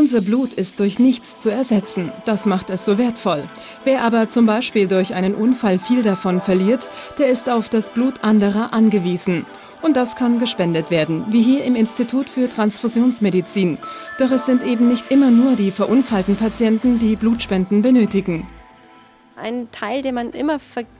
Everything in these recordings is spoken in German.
Unser Blut ist durch nichts zu ersetzen. Das macht es so wertvoll. Wer aber zum Beispiel durch einen Unfall viel davon verliert, der ist auf das Blut anderer angewiesen. Und das kann gespendet werden, wie hier im Institut für Transfusionsmedizin. Doch es sind eben nicht immer nur die verunfallten Patienten, die Blutspenden benötigen. Ein Teil, den man immer vergisst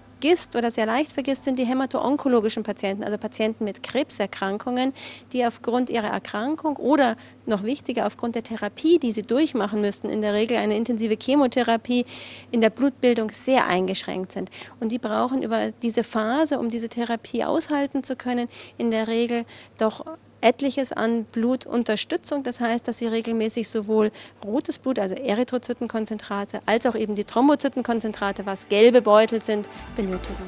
oder sehr leicht vergisst, sind die hämato-onkologischen Patienten, also Patienten mit Krebserkrankungen, die aufgrund ihrer Erkrankung oder noch wichtiger aufgrund der Therapie, die sie durchmachen müssten, in der Regel eine intensive Chemotherapie, in der Blutbildung sehr eingeschränkt sind. Und die brauchen über diese Phase, um diese Therapie aushalten zu können, in der Regel doch etliches an Blutunterstützung, das heißt, dass sie regelmäßig sowohl rotes Blut, also Erythrozytenkonzentrate, als auch eben die Thrombozytenkonzentrate, was gelbe Beutel sind, benötigen.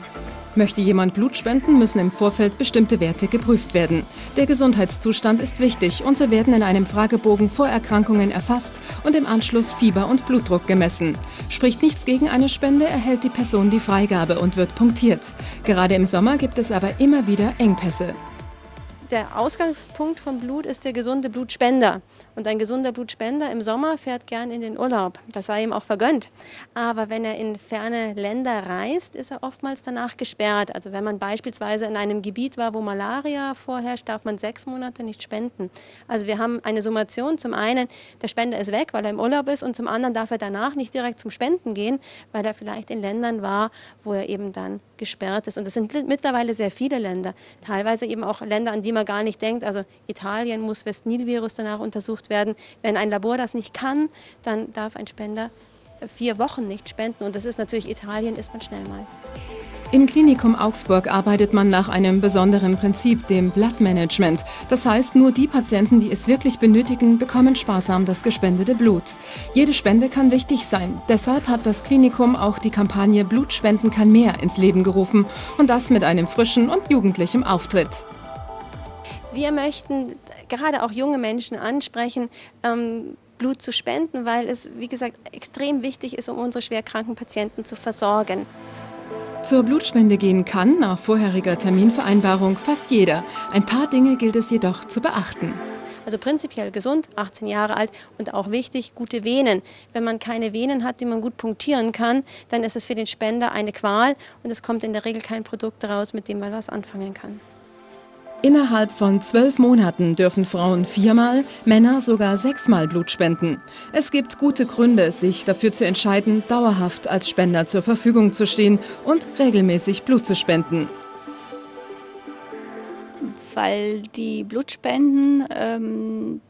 Möchte jemand Blut spenden, müssen im Vorfeld bestimmte Werte geprüft werden. Der Gesundheitszustand ist wichtig und so werden in einem Fragebogen Vorerkrankungen erfasst und im Anschluss Fieber und Blutdruck gemessen. Spricht nichts gegen eine Spende, erhält die Person die Freigabe und wird punktiert. Gerade im Sommer gibt es aber immer wieder Engpässe. Der Ausgangspunkt von Blut ist der gesunde Blutspender. Und ein gesunder Blutspender im Sommer fährt gern in den Urlaub. Das sei ihm auch vergönnt. Aber wenn er in ferne Länder reist, ist er oftmals danach gesperrt. Also wenn man beispielsweise in einem Gebiet war, wo Malaria vorherrscht, darf man 6 Monate nicht spenden. Also wir haben eine Summation. Zum einen, der Spender ist weg, weil er im Urlaub ist. Und zum anderen darf er danach nicht direkt zum Spenden gehen, weil er vielleicht in Ländern war, wo er eben dann gesperrt ist. Und das sind mittlerweile sehr viele Länder. Teilweise eben auch Länder, an die man gar nicht denkt. Also Italien muss West-Nil-Virus danach untersucht werden. Wenn ein Labor das nicht kann, dann darf ein Spender 4 Wochen nicht spenden. Und das ist natürlich, Italien ist man schnell mal. Im Klinikum Augsburg arbeitet man nach einem besonderen Prinzip, dem Blutmanagement. Das heißt, nur die Patienten, die es wirklich benötigen, bekommen sparsam das gespendete Blut. Jede Spende kann wichtig sein. Deshalb hat das Klinikum auch die Kampagne "Blutspenden kann mehr" ins Leben gerufen. Und das mit einem frischen und jugendlichen Auftritt. Wir möchten gerade auch junge Menschen ansprechen, Blut zu spenden, weil es, wie gesagt, extrem wichtig ist, um unsere schwerkranken Patienten zu versorgen. Zur Blutspende gehen kann, nach vorheriger Terminvereinbarung, fast jeder. Ein paar Dinge gilt es jedoch zu beachten. Also prinzipiell gesund, 18 Jahre alt und auch wichtig, gute Venen. Wenn man keine Venen hat, die man gut punktieren kann, dann ist es für den Spender eine Qual und es kommt in der Regel kein Produkt raus, mit dem man was anfangen kann. Innerhalb von 12 Monaten dürfen Frauen 4-mal, Männer sogar 6-mal Blut spenden. Es gibt gute Gründe, sich dafür zu entscheiden, dauerhaft als Spender zur Verfügung zu stehen und regelmäßig Blut zu spenden. Weil die Blutspenden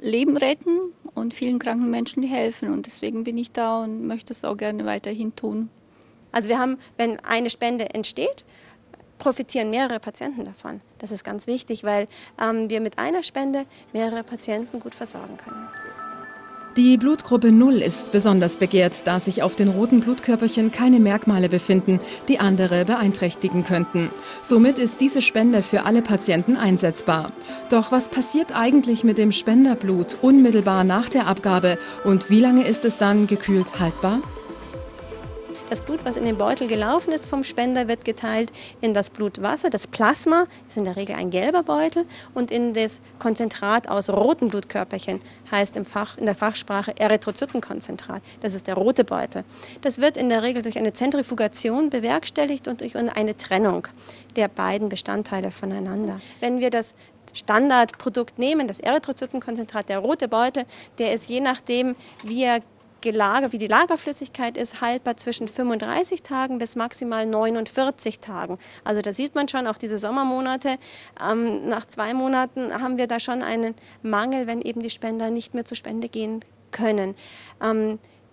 Leben retten und vielen kranken Menschen helfen. Und deswegen bin ich da und möchte es auch gerne weiterhin tun. Also wir haben, wenn eine Spende entsteht, profitieren mehrere Patienten davon. Das ist ganz wichtig, weil wir mit einer Spende mehrere Patienten gut versorgen können. Die Blutgruppe 0 ist besonders begehrt, da sich auf den roten Blutkörperchen keine Merkmale befinden, die andere beeinträchtigen könnten. Somit ist diese Spende für alle Patienten einsetzbar. Doch was passiert eigentlich mit dem Spenderblut unmittelbar nach der Abgabe und wie lange ist es dann gekühlt haltbar? Das Blut, was in den Beutel gelaufen ist vom Spender, wird geteilt in das Blutwasser, das Plasma, ist in der Regel ein gelber Beutel, und in das Konzentrat aus roten Blutkörperchen, heißt in der Fachsprache Erythrozytenkonzentrat. Das ist der rote Beutel. Das wird in der Regel durch eine Zentrifugation bewerkstelligt und durch eine Trennung der beiden Bestandteile voneinander. Wenn wir das Standardprodukt nehmen, das Erythrozytenkonzentrat, der rote Beutel, der ist je nachdem, wie er wie die Lagerflüssigkeit ist, haltbar zwischen 35 Tagen bis maximal 49 Tagen. Also da sieht man schon, auch diese Sommermonate, nach 2 Monaten haben wir da schon einen Mangel, wenn eben die Spender nicht mehr zur Spende gehen können.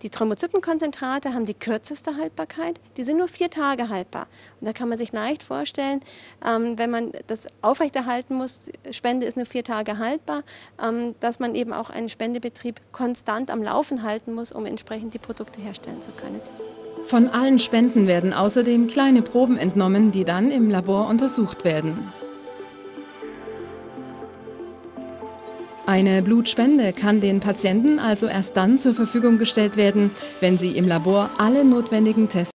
Die Thrombozytenkonzentrate haben die kürzeste Haltbarkeit, die sind nur 4 Tage haltbar. Und da kann man sich leicht vorstellen, wenn man das aufrechterhalten muss, Spende ist nur 4 Tage haltbar, dass man eben auch einen Spendebetrieb konstant am Laufen halten muss, um entsprechend die Produkte herstellen zu können. Von allen Spenden werden außerdem kleine Proben entnommen, die dann im Labor untersucht werden. Eine Blutspende kann den Patienten also erst dann zur Verfügung gestellt werden, wenn sie im Labor alle notwendigen Tests